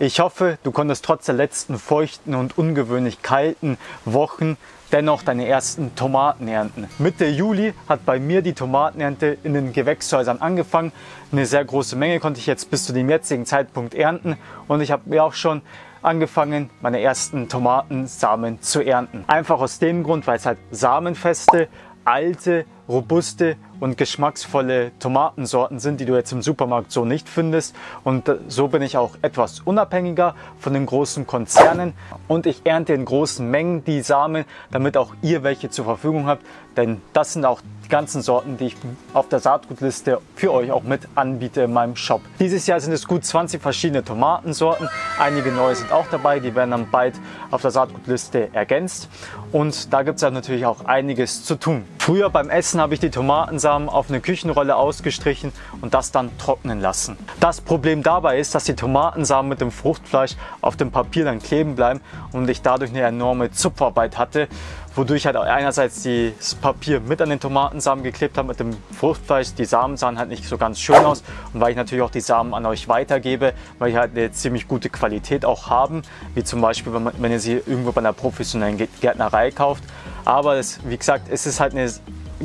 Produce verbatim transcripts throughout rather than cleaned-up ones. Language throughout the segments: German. Ich hoffe, du konntest trotz der letzten feuchten und ungewöhnlich kalten Wochen dennoch deine ersten Tomaten ernten. Mitte Juli hat bei mir die Tomatenernte in den Gewächshäusern angefangen. Eine sehr große Menge konnte ich jetzt bis zu dem jetzigen Zeitpunkt ernten und ich habe mir auch schon angefangen, meine ersten Tomatensamen zu ernten. Einfach aus dem Grund, weil es halt samenfeste, alte, robuste und geschmacksvolle Tomatensorten sind, die du jetzt im Supermarkt so nicht findest, und so bin ich auch etwas unabhängiger von den großen Konzernen und ich ernte in großen Mengen die Samen, damit auch ihr welche zur Verfügung habt, denn das sind auch die ganzen Sorten, die ich auf der Saatgutliste für euch auch mit anbiete in meinem Shop. Dieses Jahr sind es gut zwanzig verschiedene Tomatensorten, einige neue sind auch dabei, die werden dann bald auf der Saatgutliste ergänzt und da gibt es dann natürlich auch einiges zu tun. Früher beim Essen habe ich die Tomatensamen auf eine Küchenrolle ausgestrichen und das dann trocknen lassen. Das Problem dabei ist, dass die Tomatensamen mit dem Fruchtfleisch auf dem Papier dann kleben bleiben und ich dadurch eine enorme Zupfarbeit hatte, wodurch halt einerseits das Papier mit an den Tomatensamen geklebt hat mit dem Fruchtfleisch. Die Samen sahen halt nicht so ganz schön aus und weil ich natürlich auch die Samen an euch weitergebe, weil die halt eine ziemlich gute Qualität auch haben, wie zum Beispiel, wenn, man, wenn ihr sie irgendwo bei einer professionellen Gärtnerei kauft. Aber es, wie gesagt, es ist halt eine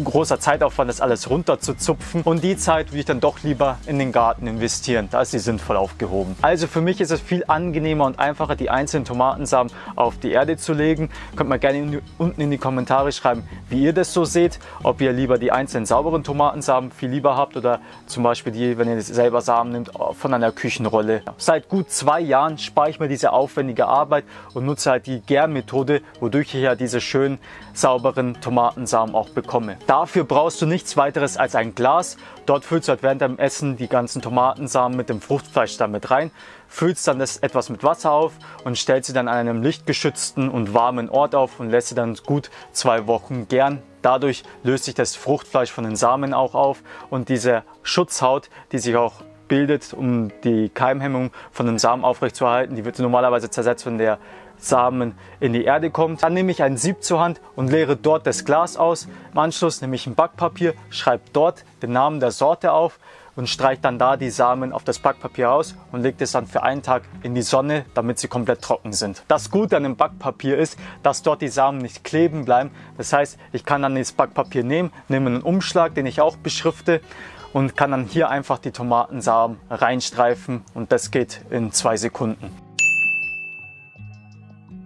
großer Zeitaufwand, das alles runter zu zupfen und die Zeit würde ich dann doch lieber in den Garten investieren, da ist sie sinnvoll aufgehoben. Also für mich ist es viel angenehmer und einfacher, die einzelnen Tomatensamen auf die Erde zu legen. Könnt mal gerne in die, unten in die Kommentare schreiben, wie ihr das so seht, ob ihr lieber die einzelnen sauberen Tomatensamen viel lieber habt oder zum Beispiel die, wenn ihr selber Samen nehmt, von einer Küchenrolle. Seit gut zwei Jahren spare ich mir diese aufwendige Arbeit und nutze halt die Gärmethode, wodurch ich ja diese schönen sauberen Tomatensamen auch bekomme. Dafür brauchst du nichts weiteres als ein Glas. Dort füllst du halt während deinem Essen die ganzen Tomatensamen mit dem Fruchtfleisch damit rein, füllst dann das etwas mit Wasser auf und stellst sie dann an einem lichtgeschützten und warmen Ort auf und lässt sie dann gut zwei Wochen gären. Dadurch löst sich das Fruchtfleisch von den Samen auch auf und diese Schutzhaut, die sich auch bildet, um die Keimhemmung von dem Samen aufrechtzuerhalten, die wird normalerweise zersetzt, wenn der Samen in die Erde kommt. Dann nehme ich ein Sieb zur Hand und leere dort das Glas aus. Im Anschluss nehme ich ein Backpapier, schreibe dort den Namen der Sorte auf und streiche dann da die Samen auf das Backpapier aus und lege es dann für einen Tag in die Sonne, damit sie komplett trocken sind. Das Gute an dem Backpapier ist, dass dort die Samen nicht kleben bleiben. Das heißt, ich kann dann das Backpapier nehmen, nehme einen Umschlag, den ich auch beschrifte, und kann dann hier einfach die Tomatensamen reinstreifen und das geht in zwei Sekunden.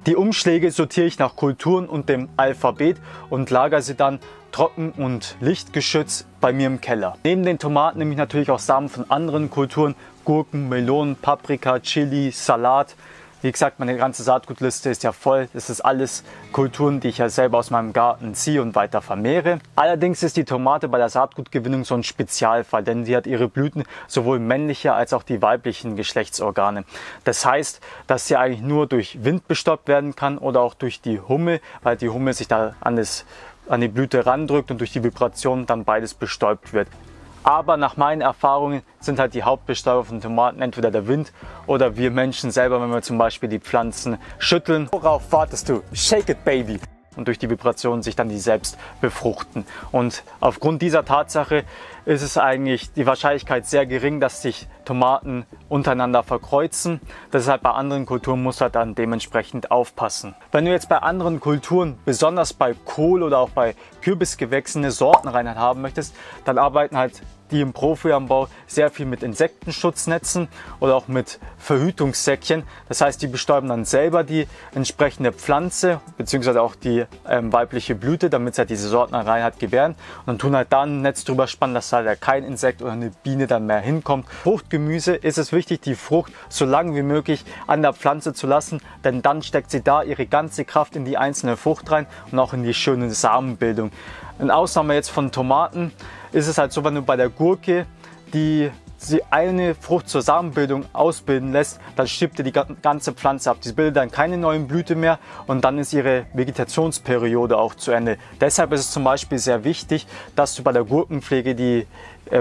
Die Umschläge sortiere ich nach Kulturen und dem Alphabet und lagere sie dann trocken und lichtgeschützt bei mir im Keller. Neben den Tomaten nehme ich natürlich auch Samen von anderen Kulturen, Gurken, Melonen, Paprika, Chili, Salat. Wie gesagt, meine ganze Saatgutliste ist ja voll. Das ist alles Kulturen, die ich ja selber aus meinem Garten ziehe und weiter vermehre. Allerdings ist die Tomate bei der Saatgutgewinnung so ein Spezialfall, denn sie hat ihre Blüten sowohl männliche als auch die weiblichen Geschlechtsorgane. Das heißt, dass sie eigentlich nur durch Wind bestäubt werden kann oder auch durch die Hummel, weil die Hummel sich da an, das, an die Blüte randrückt und durch die Vibration dann beides bestäubt wird. Aber nach meinen Erfahrungen sind halt die Hauptbestäuber von Tomaten entweder der Wind oder wir Menschen selber, wenn wir zum Beispiel die Pflanzen schütteln. Worauf wartest du? Shake it, baby! Und durch die Vibrationen sich dann die selbst befruchten. Und aufgrund dieser Tatsache ist es eigentlich die Wahrscheinlichkeit sehr gering, dass sich Tomaten untereinander verkreuzen. Deshalb bei anderen Kulturen muss man dann dementsprechend aufpassen. Wenn du jetzt bei anderen Kulturen, besonders bei Kohl oder auch bei Kürbisgewächsen, eine Sortenreinheit haben möchtest, dann arbeiten halt die im Profianbau sehr viel mit Insektenschutznetzen oder auch mit Verhütungssäckchen. Das heißt, die bestäuben dann selber die entsprechende Pflanze bzw. auch die ähm, weibliche Blüte, damit sie halt diese Sortenreinheit gewähren. Und dann tun halt da ein Netz drüber spannen, dass halt kein Insekt oder eine Biene dann mehr hinkommt. Fruchtgemüse ist es wichtig, die Frucht so lange wie möglich an der Pflanze zu lassen, denn dann steckt sie da ihre ganze Kraft in die einzelne Frucht rein und auch in die schöne Samenbildung. In Ausnahme jetzt von Tomaten ist es halt so, wenn du bei der Gurke die sie eine Frucht zur Samenbildung ausbilden lässt, dann stirbt dir die ganze Pflanze ab. Sie bildet dann keine neuen Blüte mehr und dann ist ihre Vegetationsperiode auch zu Ende. Deshalb ist es zum Beispiel sehr wichtig, dass du bei der Gurkenpflege die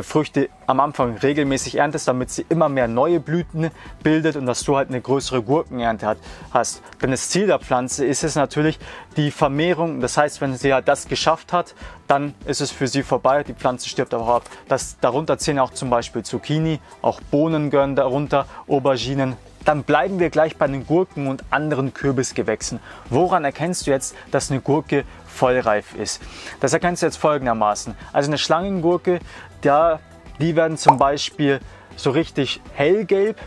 Früchte am Anfang regelmäßig erntest, damit sie immer mehr neue Blüten bildet und dass du halt eine größere Gurkenernte hast. Denn das Ziel der Pflanze ist es natürlich die Vermehrung. Das heißt, wenn sie halt das geschafft hat, dann ist es für sie vorbei. Die Pflanze stirbt auch ab. Das, darunter zählen auch zum Beispiel Zucchini, auch Bohnen gehören darunter, Auberginen, Dann bleiben wir gleich bei den Gurken und anderen Kürbisgewächsen. Woran erkennst du jetzt, dass eine Gurke vollreif ist? Das erkennst du jetzt folgendermaßen. Also eine Schlangengurke, da, die werden zum Beispiel so richtig hellgelb.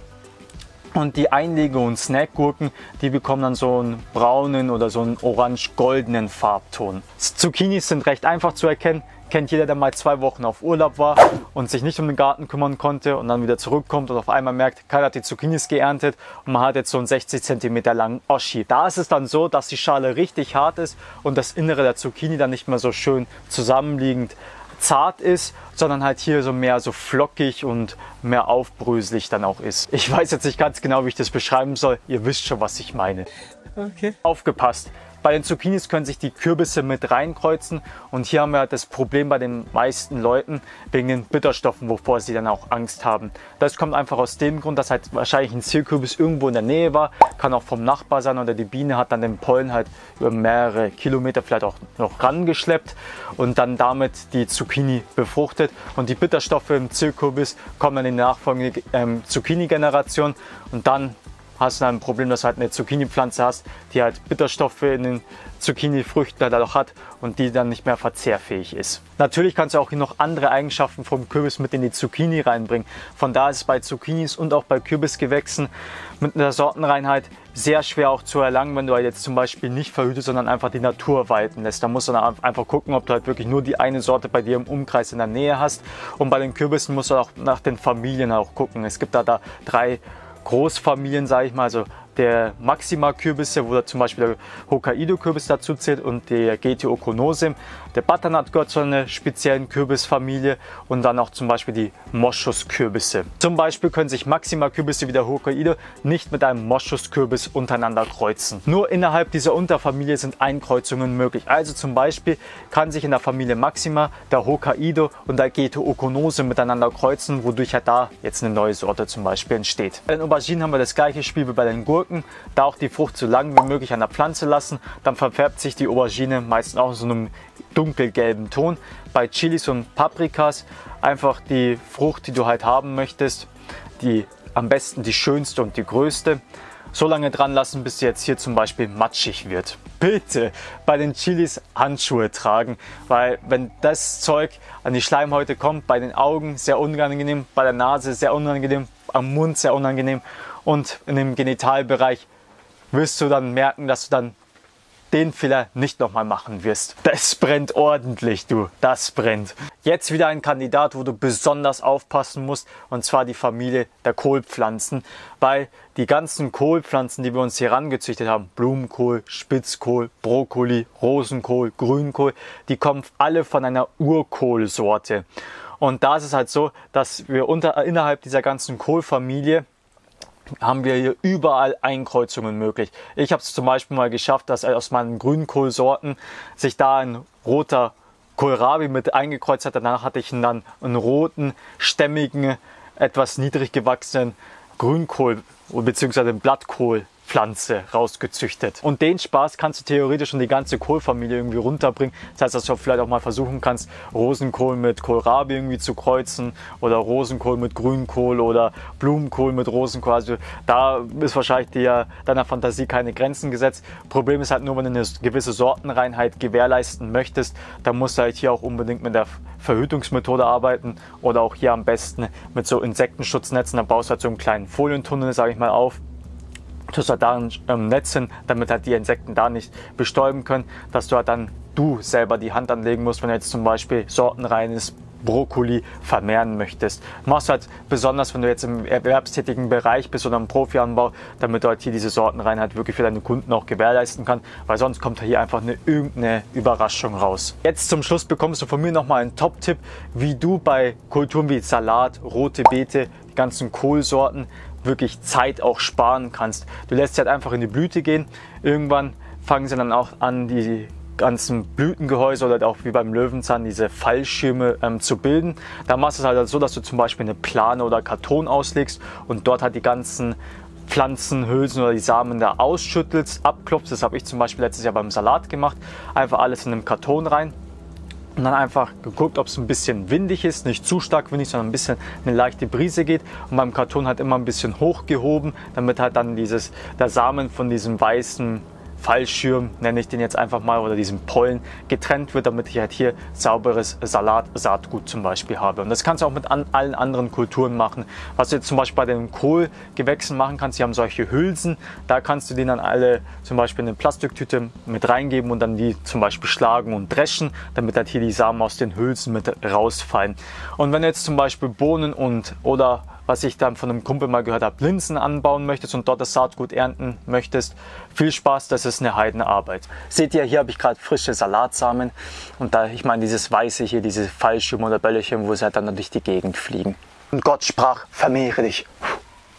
Und die Einlege- und Snackgurken, die bekommen dann so einen braunen oder so einen orange-goldenen Farbton. Zucchinis sind recht einfach zu erkennen. Kennt jeder, der mal zwei Wochen auf Urlaub war und sich nicht um den Garten kümmern konnte und dann wieder zurückkommt und auf einmal merkt, Karl hat die Zucchinis geerntet und man hat jetzt so einen sechzig Zentimeter langen Oschi. Da ist es dann so, dass die Schale richtig hart ist und das Innere der Zucchini dann nicht mehr so schön zusammenliegend zart ist, sondern halt hier so mehr so flockig und mehr aufbröselig dann auch ist. Ich weiß jetzt nicht ganz genau, wie ich das beschreiben soll. Ihr wisst schon, was ich meine. Okay. Aufgepasst! Bei den Zucchinis können sich die Kürbisse mit reinkreuzen und hier haben wir das Problem bei den meisten Leuten wegen den Bitterstoffen, wovor sie dann auch Angst haben. Das kommt einfach aus dem Grund, dass halt wahrscheinlich ein Zielkürbis irgendwo in der Nähe war, kann auch vom Nachbar sein oder die Biene hat dann den Pollen halt über mehrere Kilometer vielleicht auch noch rangeschleppt und dann damit die Zucchini befruchtet und die Bitterstoffe im Zielkürbis kommen dann in die nachfolgende ähm, Zucchini-Generation und dann hast du dann ein Problem, dass du halt eine Zucchini-Pflanze hast, die halt Bitterstoffe in den Zucchini-Früchten halt auch hat und die dann nicht mehr verzehrfähig ist. Natürlich kannst du auch hier noch andere Eigenschaften vom Kürbis mit in die Zucchini reinbringen. Von da ist es bei Zucchinis und auch bei Kürbisgewächsen mit einer Sortenreinheit sehr schwer auch zu erlangen, wenn du halt jetzt zum Beispiel nicht verhütest, sondern einfach die Natur walten lässt. Da musst du dann einfach gucken, ob du halt wirklich nur die eine Sorte bei dir im Umkreis in der Nähe hast. Und bei den Kürbissen musst du auch nach den Familien auch gucken. Es gibt da, da drei Großfamilien, sage ich mal, also der Maxima-Kürbisse, wo da zum Beispiel der Hokkaido-Kürbis dazu zählt und der G T O Konosem. Der Butternut gehört zu einer speziellen Kürbisfamilie und dann auch zum Beispiel die Moschus-Kürbisse. Zum Beispiel können sich Maxima-Kürbisse wie der Hokkaido nicht mit einem Moschus-Kürbis untereinander kreuzen. Nur innerhalb dieser Unterfamilie sind Einkreuzungen möglich. Also zum Beispiel kann sich in der Familie Maxima der Hokkaido und der G T O Konosem miteinander kreuzen, wodurch halt da jetzt eine neue Sorte zum Beispiel entsteht. Bei den Auberginen haben wir das gleiche Spiel wie bei den Gurken. Da auch die Frucht so lang wie möglich an der Pflanze lassen, dann verfärbt sich die Aubergine meistens auch in so einem dunkelgelben Ton. Bei Chilis und Paprikas einfach die Frucht, die du halt haben möchtest, die am besten die schönste und die größte, so lange dran lassen, bis sie jetzt hier zum Beispiel matschig wird. Bitte bei den Chilis Handschuhe tragen, weil wenn das Zeug an die Schleimhäute kommt, bei den Augen sehr unangenehm, bei der Nase sehr unangenehm, am Mund sehr unangenehm und in dem Genitalbereich wirst du dann merken, dass du dann den Fehler nicht nochmal machen wirst. Das brennt ordentlich, du. Das brennt. Jetzt wieder ein Kandidat, wo du besonders aufpassen musst, und zwar die Familie der Kohlpflanzen, weil die ganzen Kohlpflanzen, die wir uns hier herangezüchtet haben, Blumenkohl, Spitzkohl, Brokkoli, Rosenkohl, Grünkohl, die kommen alle von einer Urkohlsorte. Und da ist es halt so, dass wir unter, innerhalb dieser ganzen Kohlfamilie haben wir hier überall Einkreuzungen möglich. Ich habe es zum Beispiel mal geschafft, dass aus meinen Grünkohlsorten sich da ein roter Kohlrabi mit eingekreuzt hat. Danach hatte ich dann einen roten, stämmigen, etwas niedrig gewachsenen Grünkohl bzw. Blattkohl Pflanze rausgezüchtet. Und den Spaß kannst du theoretisch schon die ganze Kohlfamilie irgendwie runterbringen. Das heißt, dass du vielleicht auch mal versuchen kannst, Rosenkohl mit Kohlrabi irgendwie zu kreuzen oder Rosenkohl mit Grünkohl oder Blumenkohl mit Rosenkohl. Also da ist wahrscheinlich dir, deiner Fantasie keine Grenzen gesetzt. Problem ist halt nur, wenn du eine gewisse Sortenreinheit gewährleisten möchtest, dann musst du halt hier auch unbedingt mit der Verhütungsmethode arbeiten oder auch hier am besten mit so Insektenschutznetzen. Da baust du halt so einen kleinen Folientunnel, sage ich mal, auf. Tust halt da ein Netz hin, damit halt die Insekten da nicht bestäuben können, dass du halt dann du selber die Hand anlegen musst, wenn du jetzt zum Beispiel sortenreines Brokkoli vermehren möchtest. Machst du halt besonders, wenn du jetzt im erwerbstätigen Bereich bist oder im Profianbau, damit du halt hier diese Sortenreinheit wirklich für deine Kunden auch gewährleisten kannst, weil sonst kommt hier einfach eine irgendeine Überraschung raus. Jetzt zum Schluss bekommst du von mir nochmal einen Top-Tipp, wie du bei Kulturen wie Salat, rote Beete, die ganzen Kohlsorten wirklich Zeit auch sparen kannst. Du lässt sie halt einfach in die Blüte gehen. Irgendwann fangen sie dann auch an, die ganzen Blütengehäuse oder auch wie beim Löwenzahn diese Fallschirme ähm, zu bilden. Da machst du es halt so, dass du zum Beispiel eine Plane oder Karton auslegst und dort halt die ganzen Pflanzen, Hülsen oder die Samen da ausschüttelst, abklopfst. Das habe ich zum Beispiel letztes Jahr beim Salat gemacht. Einfach alles in einem Karton rein. Und dann einfach geguckt, ob es ein bisschen windig ist, nicht zu stark windig, sondern ein bisschen eine leichte Brise geht. Und beim Karton halt immer ein bisschen hochgehoben, damit halt dann dieses, der Samen von diesem weißen Fallschirm, nenne ich den jetzt einfach mal, oder diesem Pollen getrennt wird, damit ich halt hier sauberes Salat-Saatgut zum Beispiel habe. Und das kannst du auch mit an allen anderen Kulturen machen. Was du jetzt zum Beispiel bei den Kohlgewächsen machen kannst, die haben solche Hülsen, da kannst du den dann alle zum Beispiel in eine Plastiktüte mit reingeben und dann die zum Beispiel schlagen und dreschen, damit halt hier die Samen aus den Hülsen mit rausfallen. Und wenn du jetzt zum Beispiel Bohnen und oder was ich dann von einem Kumpel mal gehört habe, Linsen anbauen möchtest und dort das Saatgut ernten möchtest, viel Spaß, das ist eine Heidenarbeit. Seht ihr, hier habe ich gerade frische Salatsamen und da, ich meine, dieses Weiße hier, diese Fallschirme oder Bällchen, wo sie halt dann durch die Gegend fliegen. Und Gott sprach, vermehre dich.